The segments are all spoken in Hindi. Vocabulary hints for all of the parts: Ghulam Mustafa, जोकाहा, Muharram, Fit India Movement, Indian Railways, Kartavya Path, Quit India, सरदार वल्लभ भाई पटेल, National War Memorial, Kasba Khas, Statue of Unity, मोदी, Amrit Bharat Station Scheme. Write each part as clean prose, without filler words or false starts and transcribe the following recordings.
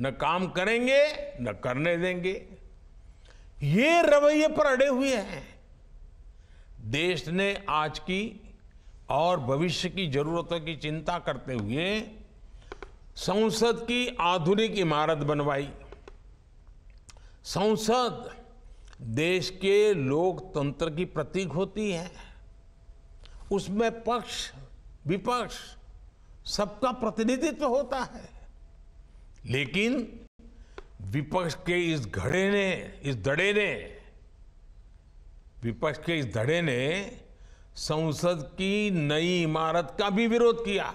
न काम करेंगे न करने देंगे, ये रवैये पर अड़े हुए हैं। देश ने आज की और भविष्य की जरूरतों की चिंता करते हुए संसद की आधुनिक इमारत बनवाई। संसद देश के लोकतंत्र की प्रतीक होती है, उसमें पक्ष विपक्ष सबका प्रतिनिधित्व होता है, लेकिन विपक्ष के इस धड़े ने संसद की नई इमारत का भी विरोध किया।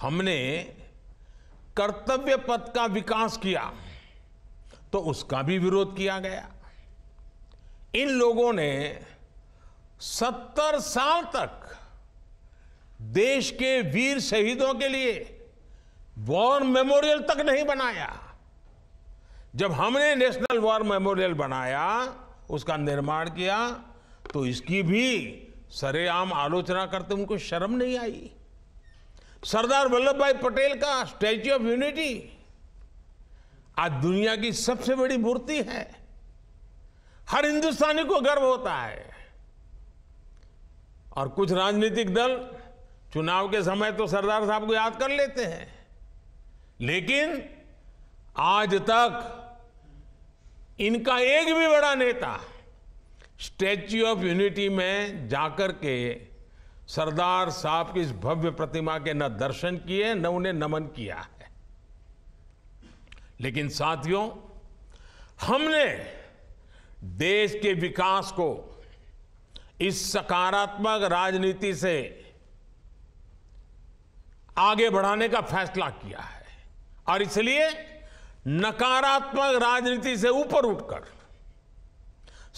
हमने कर्तव्य पथ का विकास किया तो उसका भी विरोध किया गया। इन लोगों ने 70 साल तक देश के वीर शहीदों के लिए वॉर मेमोरियल तक नहीं बनाया। जब हमने नेशनल वॉर मेमोरियल बनाया, उसका निर्माण किया, तो इसकी भी सरेआम आलोचना करते उनको शर्म नहीं आई। सरदार वल्लभ भाई पटेल का स्टैच्यू ऑफ यूनिटी आज दुनिया की सबसे बड़ी मूर्ति है, हर हिंदुस्तानी को गर्व होता है। और कुछ राजनीतिक दल चुनाव के समय तो सरदार साहब को याद कर लेते हैं, लेकिन आज तक इनका एक भी बड़ा नेता स्टैच्यू ऑफ यूनिटी में जाकर के सरदार साहब की इस भव्य प्रतिमा के न दर्शन किए न उन्हें नमन किया है। लेकिन साथियों, हमने देश के विकास को इस सकारात्मक राजनीति से आगे बढ़ाने का फैसला किया है और इसलिए नकारात्मक राजनीति से ऊपर उठकर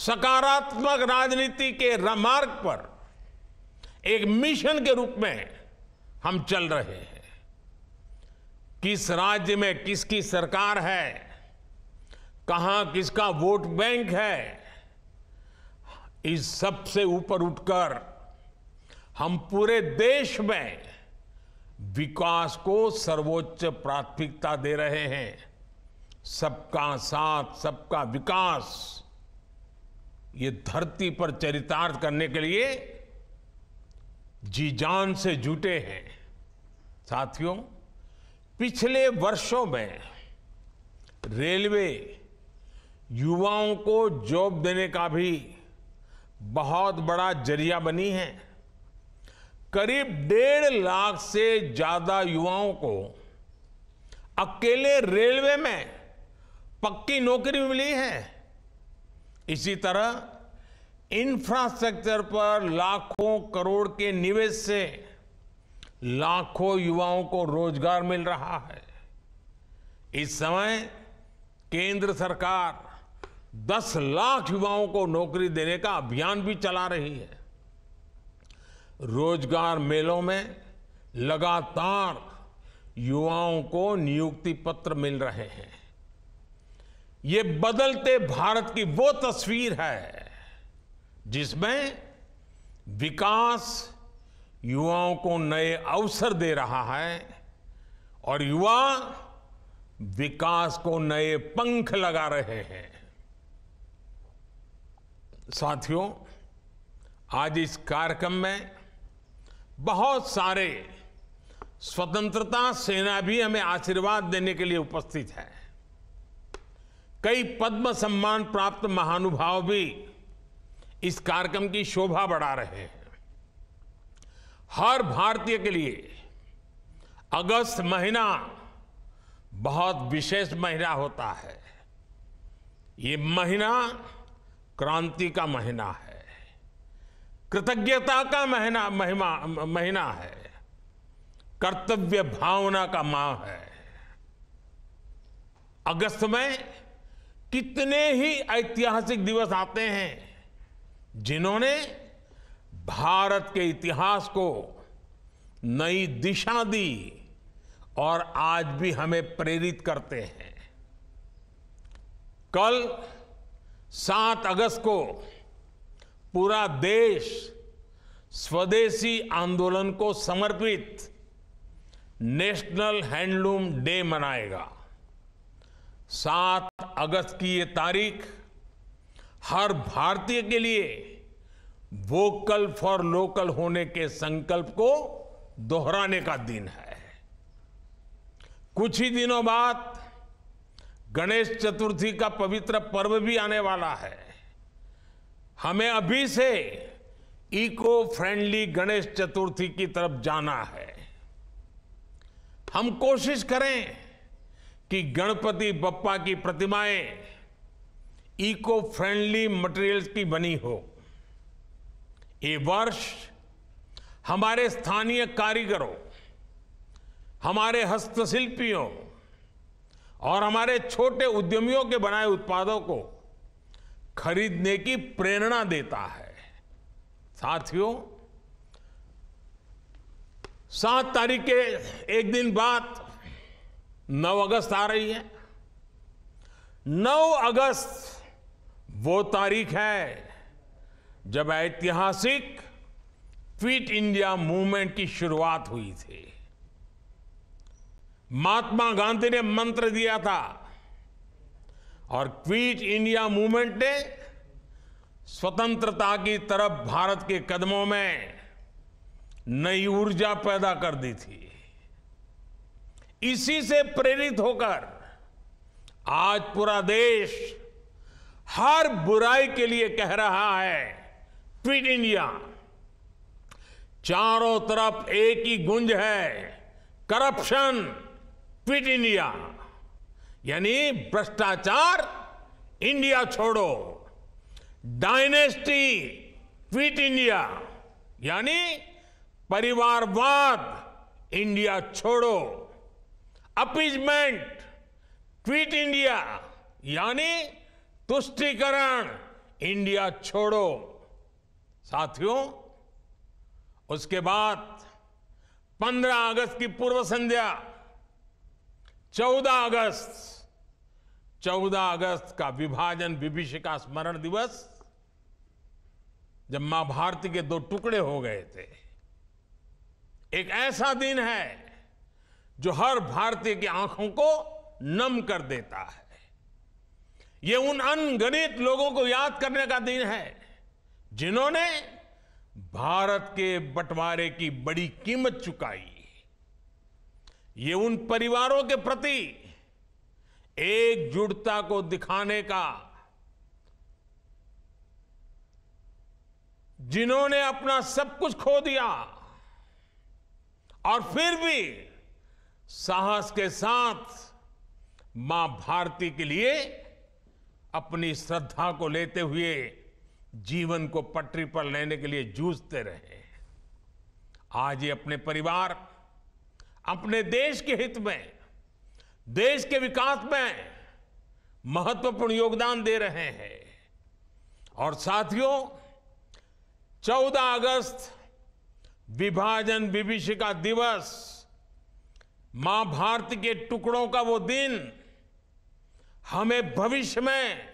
सकारात्मक राजनीति के मार्ग पर एक मिशन के रूप में हम चल रहे हैं। किस राज्य में किसकी सरकार है, कहाँ किसका वोट बैंक है, इस सब से ऊपर उठकर हम पूरे देश में विकास को सर्वोच्च प्राथमिकता दे रहे हैं। सबका साथ सबका विकास ये धरती पर चरितार्थ करने के लिए जी जान से जुटे हैं। साथियों, पिछले वर्षों में रेलवे युवाओं को जॉब देने का भी बहुत बड़ा जरिया बनी है। करीब 1.5 लाख से ज़्यादा युवाओं को अकेले रेलवे में पक्की नौकरी मिली है। इसी तरह इंफ्रास्ट्रक्चर पर लाखों करोड़ के निवेश से लाखों युवाओं को रोजगार मिल रहा है। इस समय केंद्र सरकार 10 लाख युवाओं को नौकरी देने का अभियान भी चला रही है। रोजगार मेलों में लगातार युवाओं को नियुक्ति पत्र मिल रहे हैं। ये बदलते भारत की वो तस्वीर है जिसमें विकास युवाओं को नए अवसर दे रहा है और युवा विकास को नए पंख लगा रहे हैं। साथियों, आज इस कार्यक्रम में बहुत सारे स्वतंत्रता सेना भी हमें आशीर्वाद देने के लिए उपस्थित हैं। कई पद्म सम्मान प्राप्त महानुभाव भी इस कार्यक्रम की शोभा बढ़ा रहे हैं। हर भारतीय के लिए अगस्त महीना बहुत विशेष महीना होता है। ये महीना क्रांति का महीना है, कृतज्ञता का महीना है, कर्तव्य भावना का माह है। अगस्त में कितने ही ऐतिहासिक दिवस आते हैं जिन्होंने भारत के इतिहास को नई दिशा दी और आज भी हमें प्रेरित करते हैं। कल 7 अगस्त को पूरा देश स्वदेशी आंदोलन को समर्पित नेशनल हैंडलूम डे मनाएगा। 7 अगस्त की ये तारीख हर भारतीय के लिए वोकल फॉर लोकल होने के संकल्प को दोहराने का दिन है। कुछ ही दिनों बाद गणेश चतुर्थी का पवित्र पर्व भी आने वाला है। हमें अभी से इको फ्रेंडली गणेश चतुर्थी की तरफ जाना है। हम कोशिश करें कि गणपति बप्पा की प्रतिमाएं इको फ्रेंडली मटेरियल्स की बनी हो। ये वर्ष हमारे स्थानीय कारीगरों, हमारे हस्तशिल्पियों और हमारे छोटे उद्यमियों के बनाए उत्पादों को खरीदने की प्रेरणा देता है। साथियों, 7 तारीख के एक दिन बाद 9 अगस्त आ रही है। 9 अगस्त वो तारीख है जब ऐतिहासिक फिट इंडिया मूवमेंट की शुरुआत हुई थी। महात्मा गांधी ने मंत्र दिया था और क्विट इंडिया मूवमेंट ने स्वतंत्रता की तरफ भारत के कदमों में नई ऊर्जा पैदा कर दी थी। इसी से प्रेरित होकर आज पूरा देश हर बुराई के लिए कह रहा है क्विट इंडिया। चारों तरफ एक ही गूंज है, करप्शन क्विट इंडिया, यानी भ्रष्टाचार इंडिया छोड़ो, डायनेस्टी क्विट इंडिया, यानी परिवारवाद इंडिया छोड़ो, अपीजमेंट क्विट इंडिया, यानी तुष्टीकरण इंडिया छोड़ो। साथियों, उसके बाद 15 अगस्त की पूर्व संध्या 14 अगस्त, 14 अगस्त का विभाजन विभीषिका स्मरण दिवस, जब मां भारती के 2 टुकड़े हो गए थे, एक ऐसा दिन है जो हर भारतीय की आंखों को नम कर देता है। ये उन अनगिनत लोगों को याद करने का दिन है जिन्होंने भारत के बंटवारे की बड़ी कीमत चुकाई। ये उन परिवारों के प्रति एकजुटता को दिखाने का, जिन्होंने अपना सब कुछ खो दिया और फिर भी साहस के साथ मां भारती के लिए अपनी श्रद्धा को लेते हुए जीवन को पटरी पर लेने के लिए जूझते रहे। आज ये अपने परिवार, अपने देश के हित में, देश के विकास में महत्वपूर्ण योगदान दे रहे हैं। और साथियों, 14 अगस्त विभाजन विभीषिका दिवस, मां भारती के टुकड़ों का वो दिन, हमें भविष्य में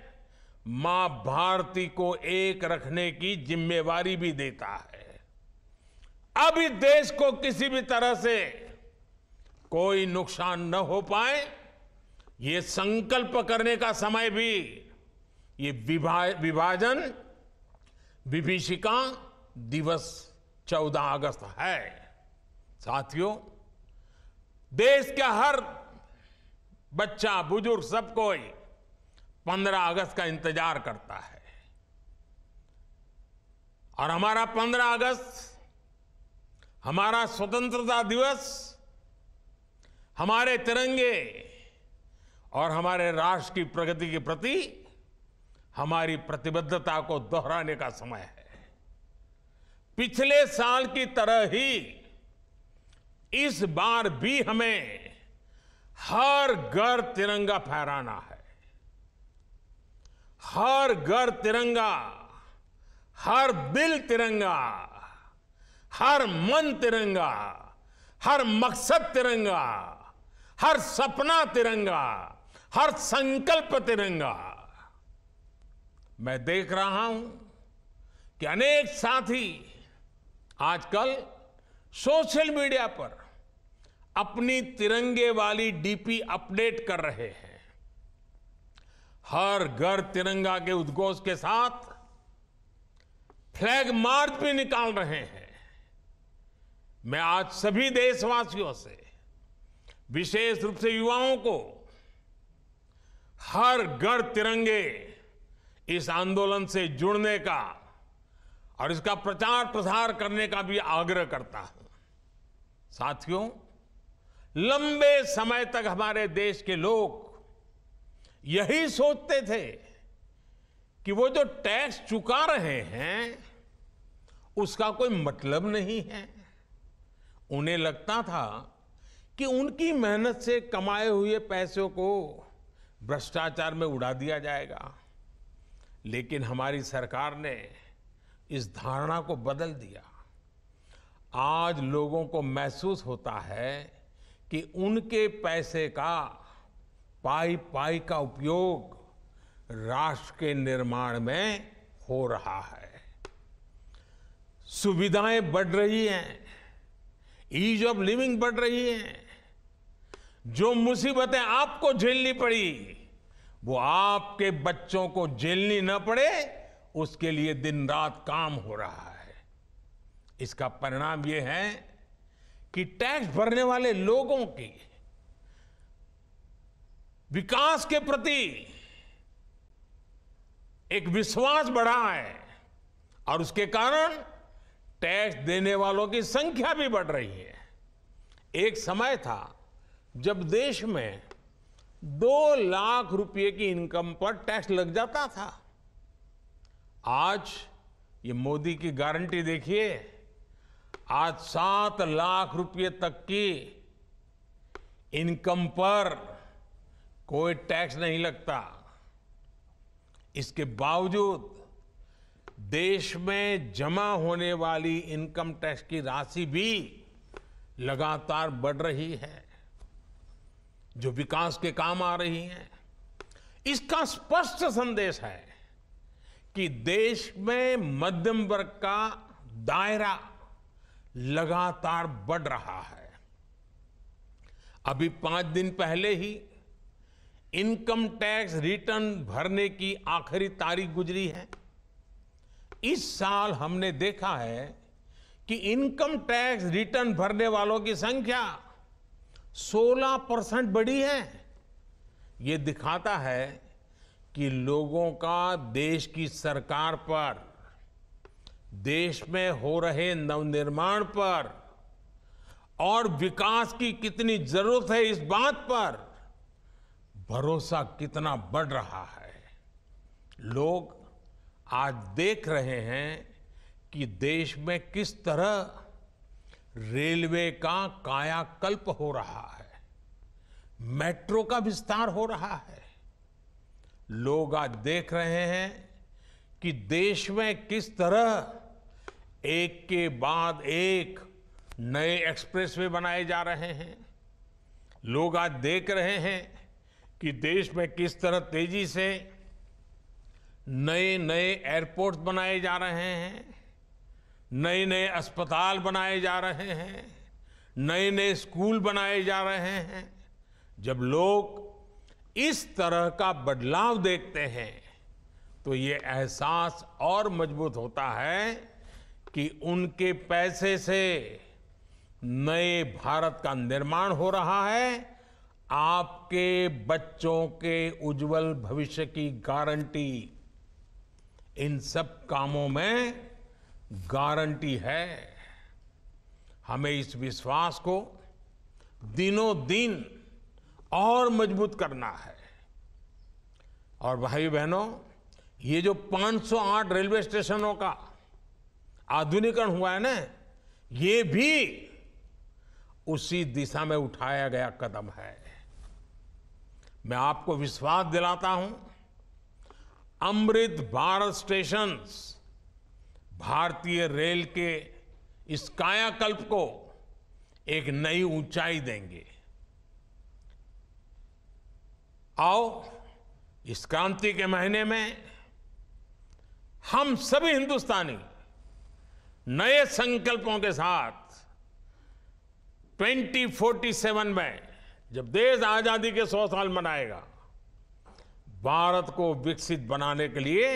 मां भारती को एक रखने की जिम्मेवारी भी देता है। अब इस देश को किसी भी तरह से कोई नुकसान न हो पाए, ये संकल्प करने का समय भी ये विभाजन विभीषिका दिवस 14 अगस्त है। साथियों, देश का हर बच्चा, बुजुर्ग, सब कोई 15 अगस्त का इंतजार करता है और हमारा 15 अगस्त, हमारा स्वतंत्रता दिवस, हमारे तिरंगे और हमारे राष्ट्र की प्रगति के प्रति हमारी प्रतिबद्धता को दोहराने का समय है। पिछले साल की तरह ही इस बार भी हमें हर घर तिरंगा फहराना है। हर घर तिरंगा, हर दिल तिरंगा, हर मन तिरंगा, हर मकसद तिरंगा, हर सपना तिरंगा, हर संकल्प तिरंगा। मैं देख रहा हूं कि अनेक साथी आजकल सोशल मीडिया पर अपनी तिरंगे वाली डीपी अपडेट कर रहे हैं। हर घर तिरंगा के उद्घोष के साथ फ्लैग मार्च भी निकाल रहे हैं। मैं आज सभी देशवासियों से, विशेष रूप से युवाओं को, हर घर तिरंगे इस आंदोलन से जुड़ने का और इसका प्रचार प्रसार करने का भी आग्रह करता हूं। साथियों, लंबे समय तक हमारे देश के लोग यही सोचते थे कि वो जो टैक्स चुका रहे हैं उसका कोई मतलब नहीं है। उन्हें लगता था कि उनकी मेहनत से कमाए हुए पैसों को भ्रष्टाचार में उड़ा दिया जाएगा, लेकिन हमारी सरकार ने इस धारणा को बदल दिया। आज लोगों को महसूस होता है कि उनके पैसे का पाई का उपयोग राष्ट्र के निर्माण में हो रहा है। सुविधाएं बढ़ रही हैं, ईज ऑफ लिविंग बढ़ रही है। जो मुसीबतें आपको झेलनी पड़ी वो आपके बच्चों को झेलनी न पड़े, उसके लिए दिन रात काम हो रहा है। इसका परिणाम ये है कि टैक्स भरने वाले लोगों की विकास के प्रति एक विश्वास बढ़ा है और उसके कारण टैक्स देने वालों की संख्या भी बढ़ रही है। एक समय था जब देश में 2 लाख रुपए की इनकम पर टैक्स लग जाता था। आज ये मोदी की गारंटी देखिए, आज 7 लाख रुपए तक की इनकम पर कोई टैक्स नहीं लगता। इसके बावजूद देश में जमा होने वाली इनकम टैक्स की राशि भी लगातार बढ़ रही है, जो विकास के काम आ रही है। इसका स्पष्ट संदेश है कि देश में मध्यम वर्ग का दायरा लगातार बढ़ रहा है। अभी 5 दिन पहले ही इनकम टैक्स रिटर्न भरने की आखिरी तारीख गुजरी है। इस साल हमने देखा है कि इनकम टैक्स रिटर्न भरने वालों की संख्या 16% बढ़ी है। ये दिखाता है कि लोगों का देश की सरकार पर, देश में हो रहे नवनिर्माण पर और विकास की कितनी जरूरत है, इस बात पर भरोसा कितना बढ़ रहा है। लोग आज देख रहे हैं कि देश में किस तरह रेलवे का कायाकल्प हो रहा है, मेट्रो का विस्तार हो रहा है। लोग आज देख रहे हैं कि देश में किस तरह एक के बाद एक नए एक्सप्रेसवे बनाए जा रहे हैं। लोग आज देख रहे हैं कि देश में किस तरह तेजी से नए एयरपोर्ट्स बनाए जा रहे हैं, नए अस्पताल बनाए जा रहे हैं, नए स्कूल बनाए जा रहे हैं। जब लोग इस तरह का बदलाव देखते हैं तो ये एहसास और मजबूत होता है कि उनके पैसे से नए भारत का निर्माण हो रहा है। आपके बच्चों के उज्जवल भविष्य की गारंटी, इन सब कामों में गारंटी है। हमें इस विश्वास को दिनों दिन और मजबूत करना है। और भाई बहनों, ये जो 508 रेलवे स्टेशनों का आधुनिकीकरण हुआ है ना, ये भी उसी दिशा में उठाया गया कदम है। मैं आपको विश्वास दिलाता हूं, अमृत भारत स्टेशन भारतीय रेल के इस कायाकल्प को एक नई ऊंचाई देंगे। आओ, इस क्रांति के महीने में हम सभी हिंदुस्तानी नए संकल्पों के साथ 2047 में जब देश आजादी के 100 साल मनाएगा, भारत को विकसित बनाने के लिए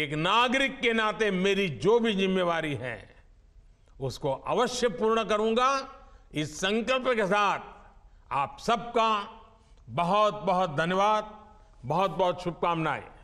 एक नागरिक के नाते मेरी जो भी जिम्मेवारी है उसको अवश्य पूर्ण करूंगा। इस संकल्प के साथ आप सबका बहुत बहुत धन्यवाद, बहुत बहुत शुभकामनाएं।